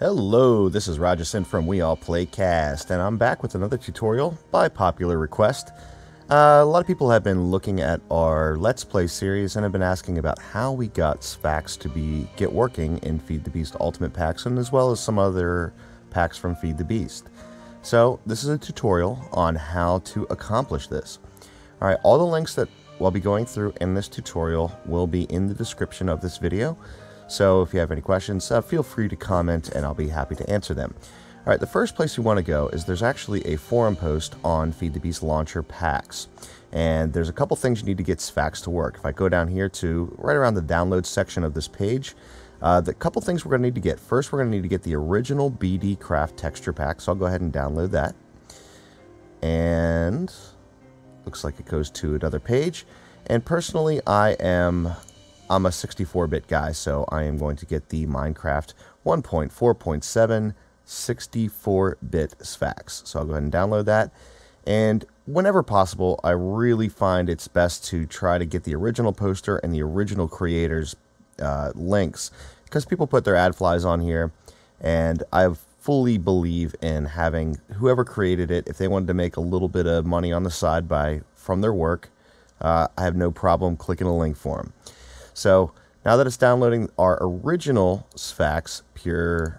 Hello, this is Rajasen from We All Play Cast, and I'm back with another tutorial by popular request. A lot of people have been looking at our Let's Play series and have been asking about how we got Sphax to get working in Feed the Beast Ultimate Packs, and as well as some other packs from Feed the Beast. So this is a tutorial on how to accomplish this. Alright, all the links that we'll be going through in this tutorial will be in the description of this video. So if you have any questions, feel free to comment and I'll be happy to answer them. All right, the first place you want to go is there's actually a forum post on Feed the Beast Launcher Packs. And there's a couple things you need to get Sphax to work. If I go down here to right around the download section of this page, the couple things we're going to need to get. First, we're going to need to get the original BD Craft texture pack. So I'll go ahead and download that. And looks like it goes to another page. And personally, I'm a 64-bit guy, so I am going to get the Minecraft 1.4.7 64-bit Sphax. So I'll go ahead and download that. And whenever possible, I really find it's best to try to get the original poster and the original creators links, because people put their ad flies on here, and I fully believe in having whoever created it, if they wanted to make a little bit of money on the side from their work, I have no problem clicking a link for them. So now that it's downloading our original Sphax Pure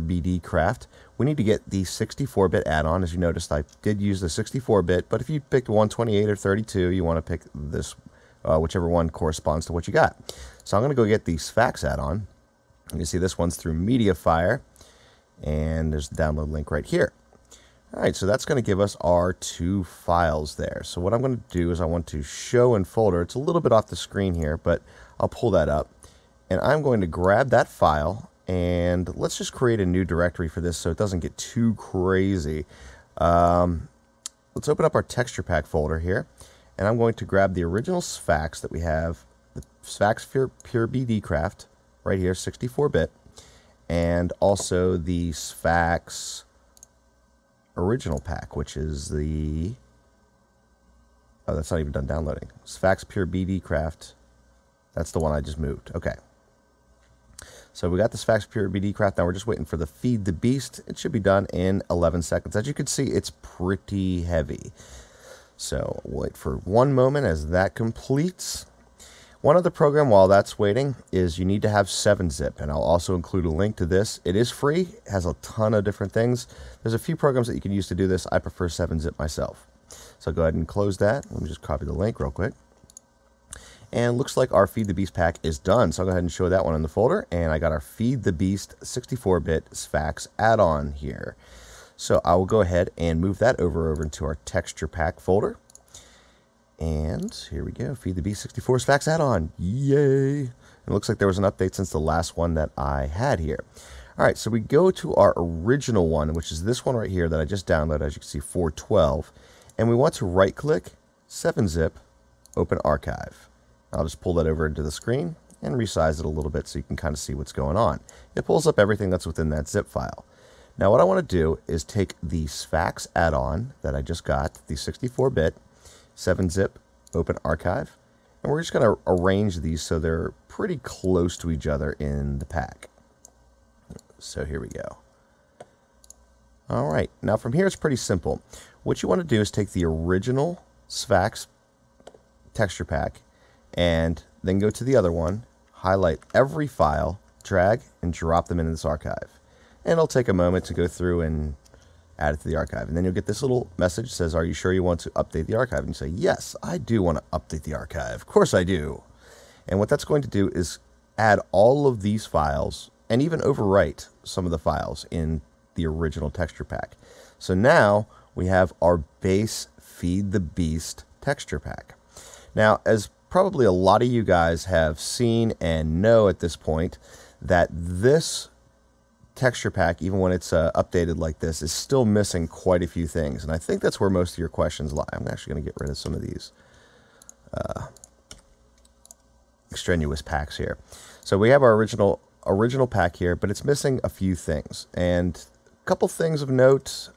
BD Craft, we need to get the 64-bit add-on. As you noticed, I did use the 64-bit, but if you picked 128 or 32, you want to pick this, whichever one corresponds to what you got. So I'm going to go get the Sphax add-on. You can see this one's through Mediafire, and there's the download link right here. All right, so that's going to give us our two files there. So what I'm going to do is I want to show in folder. It's a little bit off the screen here, but I'll pull that up. And I'm going to grab that file, and let's just create a new directory for this so it doesn't get too crazy. Let's open up our texture pack folder here, and I'm going to grab the original Sphax that we have, the Sphax Pure BD Craft right here, 64-bit, and also the Sphax original pack, which is the that's not even done downloading. Sphax Pure BD Craft. That's the one I just moved. Okay. So we got the Sphax Pure BD Craft. Now we're just waiting for the Feed the Beast. It should be done in 11 seconds. As you can see, it's pretty heavy. So we'll wait for one moment as that completes. One other program while that's waiting is you need to have 7-Zip, and I'll also include a link to this. It is free, has a ton of different things. There's a few programs that you can use to do this. I prefer 7-Zip myself. So go ahead and close that. Let me just copy the link real quick. And looks like our Feed the Beast pack is done. So I'll go ahead and show that one in the folder, and I got our Feed the Beast 64-bit Sphax add-on here. So I will go ahead and move that over into our texture pack folder. And here we go, Feed the Beast 64 Sphax add-on. Yay! It looks like there was an update since the last one that I had here. Alright, so we go to our original one, which is this one right here that I just downloaded, as you can see, 412. And we want to right-click, 7-Zip, Open Archive. I'll just pull that over into the screen and resize it a little bit so you can kind of see what's going on. It pulls up everything that's within that zip file. Now what I want to do is take the Sphax add-on that I just got, the 64-bit, 7-Zip, Open Archive, and we're just going to arrange these so they're pretty close to each other in the pack. So here we go. All right, now from here it's pretty simple. What you want to do is take the original Sphax texture pack and then go to the other one, highlight every file, drag, and drop them into this archive. And it'll take a moment to go through and add it to the archive, and then you'll get this little message that says, are you sure you want to update the archive? And you say, yes, I do want to update the archive. Of course I do. And what that's going to do is add all of these files and even overwrite some of the files in the original texture pack. So now we have our base Feed the Beast texture pack. Now, as probably a lot of you guys have seen and know at this point, that this texture pack, even when it's updated like this, is still missing quite a few things, and I think that's where most of your questions lie. I'm actually going to get rid of some of these extraneous packs here. So we have our original pack here, but it's missing a few things, and a couple things of note.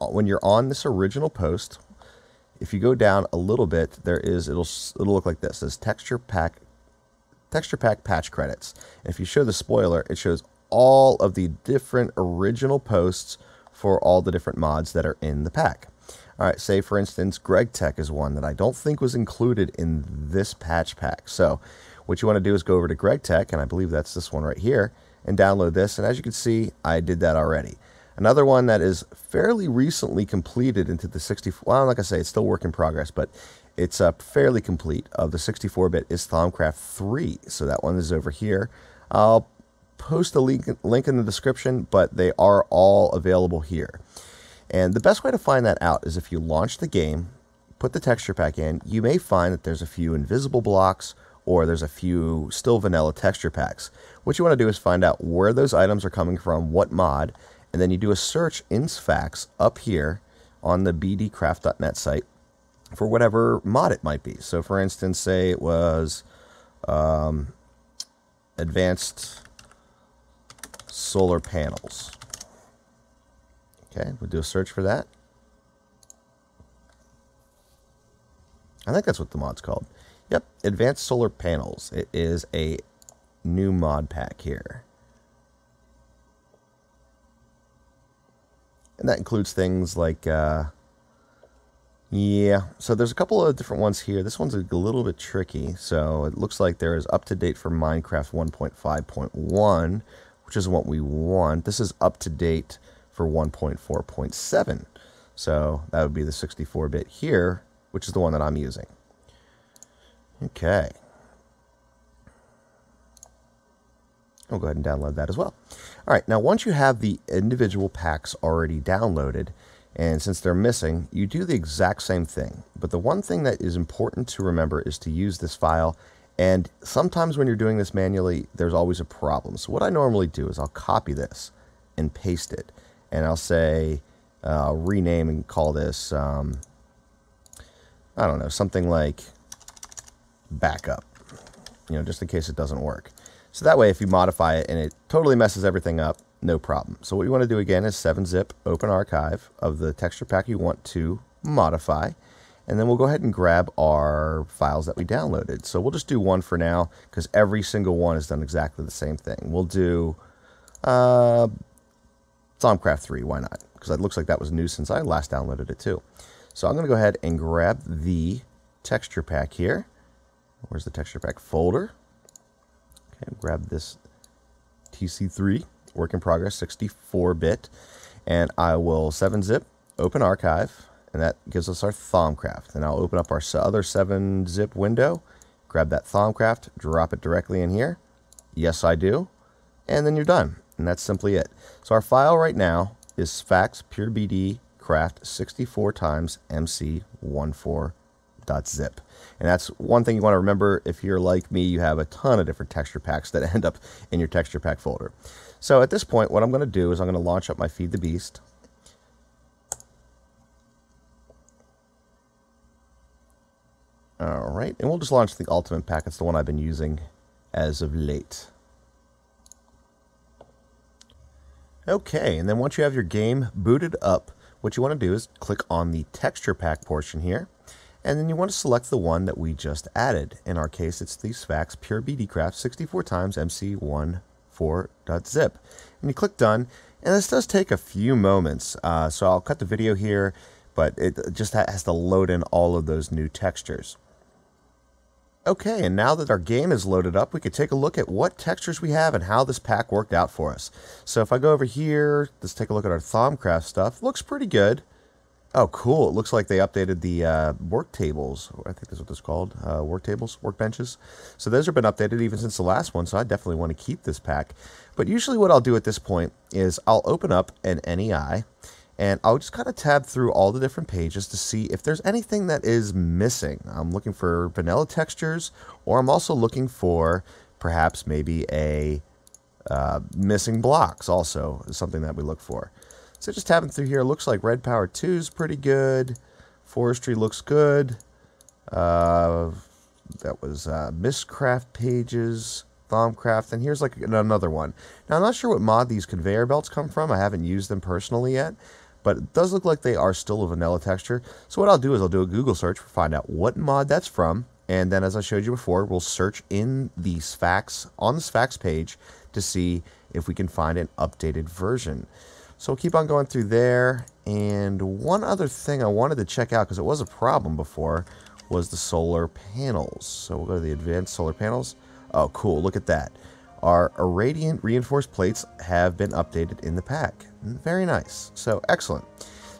When you're on this original post, if you go down a little bit, it'll look like this. It says texture pack texture pack patch credits. And if you show the spoiler, it shows all of the different original posts for all the different mods that are in the pack. All right, say for instance, GregTech is one that I don't think was included in this patch pack. So what you want to do is go over to GregTech, and I believe that's this one right here, and download this. And as you can see, I did that already. Another one that is fairly recently completed into the 64, well, like I say, it's still work in progress, but it's fairly complete of the 64-bit is Thaumcraft 3. So that one is over here. I'll post a link in the description, but they are all available here. And the best way to find that out is if you launch the game, put the texture pack in, you may find that there's a few invisible blocks or there's a few still vanilla texture packs. What you want to do is find out where those items are coming from, what mod, and then you do a search in Sphax up here on the bdcraft.net site for whatever mod it might be. So for instance, say it was Advanced Solar Panels. Okay, we'll do a search for that. I think that's what the mod's called. Yep, Advanced Solar Panels. It is a new mod pack here. And that includes things like, yeah, so there's a couple of different ones here. This one's a little bit tricky. So it looks like there is up to date for Minecraft 1.5.1, which is what we want. This is up to date for 1.4.7. So that would be the 64-bit here, which is the one that I'm using. Okay. I'll go ahead and download that as well. All right, now once you have the individual packs already downloaded, and since they're missing, you do the exact same thing. But the one thing that is important to remember is to use this file. And sometimes when you're doing this manually, there's always a problem. So what I normally do is I'll copy this and paste it. And I'll say, rename and call this, I don't know, something like backup, you know, just in case it doesn't work. So that way, if you modify it and it totally messes everything up, no problem. So what you want to do again is 7-Zip, open archive of the texture pack you want to modify. And then we'll go ahead and grab our files that we downloaded. So we'll just do one for now because every single one has done exactly the same thing. We'll do Thaumcraft 3, why not? Because it looks like that was new since I last downloaded it too. So I'm going to go ahead and grab the texture pack here. Where's the texture pack folder? Okay, grab this TC3, work in progress, 64-bit. And I will 7-Zip, open archive, and that gives us our Thaumcraft. And I'll open up our other 7-Zip window, grab that Thaumcraft, drop it directly in here. Yes, I do. And then you're done. And that's simply it. So our file right now is Sphax PureBDCraft 64 times MC14.zip. And that's one thing you want to remember. If you're like me, you have a ton of different texture packs that end up in your texture pack folder. So at this point, what I'm going to do is I'm going to launch up my Feed the Beast. All right, and we'll just launch the Ultimate Pack. It's the one I've been using as of late. Okay, and then once you have your game booted up, what you want to do is click on the texture pack portion here, and then you want to select the one that we just added. In our case, it's the Sphax PureBDCraft 64 times MC14.zip. And you click done, and this does take a few moments, so I'll cut the video here, but it just has to load in all of those new textures. Okay, and now that our game is loaded up, we can take a look at what textures we have and how this pack worked out for us. So if I go over here, let's take a look at our Thaumcraft stuff. Looks pretty good. Oh, cool. It looks like they updated the work tables. I think that's what it's called. Work tables, workbenches. So those have been updated even since the last one, so I definitely want to keep this pack. But usually what I'll do at this point is I'll open up an NEI, and I'll just kind of tab through all the different pages to see if there's anything that is missing. I'm looking for vanilla textures, or I'm also looking for perhaps maybe a missing blocks also, is something that we look for. So just tabbing through here, looks like Red Power 2 is pretty good. Forestry looks good. That was Mystcraft pages. Thaumcraft, and here's like another one. Now I'm not sure what mod these conveyor belts come from. I haven't used them personally yet, but it does look like they are still a vanilla texture. So what I'll do is I'll do a Google search to find out what mod that's from, And then, as I showed you before, we'll search in the Sphax, on the Sphax page, to see if we can find an updated version. So we'll keep on going through there. And one other thing I wanted to check out, because it was a problem before, was the solar panels. So we'll go to the Advanced Solar Panels. Oh, cool. Look at that. Our irradiant reinforced plates have been updated in the pack. Very nice. So, excellent.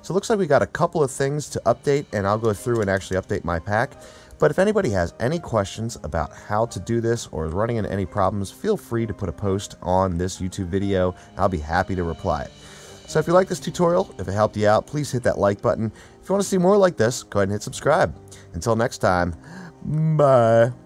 So it looks like we got a couple of things to update, and I'll go through and actually update my pack. But if anybody has any questions about how to do this or is running into any problems, feel free to put a post on this YouTube video. I'll be happy to reply. So if you like this tutorial, if it helped you out, please hit that like button. If you want to see more like this, go ahead and hit subscribe. Until next time, bye.